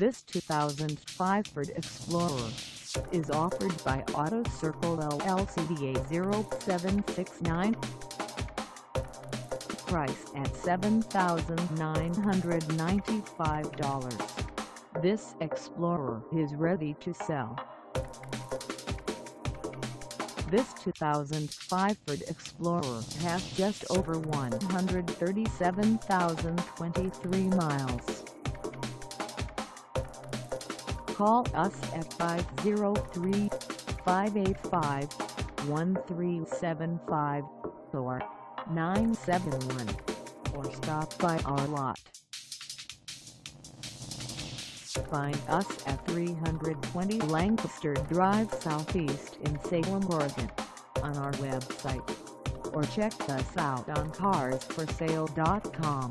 This 2005 Ford Explorer is offered by Auto Circle LLC DA0769. Price at $7,995. This Explorer is ready to sell. This 2005 Ford Explorer has just over 137,023 miles. Call us at 503-585-1375 or 971, or stop by our lot. Find us at 320 Lancaster Drive Southeast in Salem, Oregon, on our website, or check us out on carsforsale.com.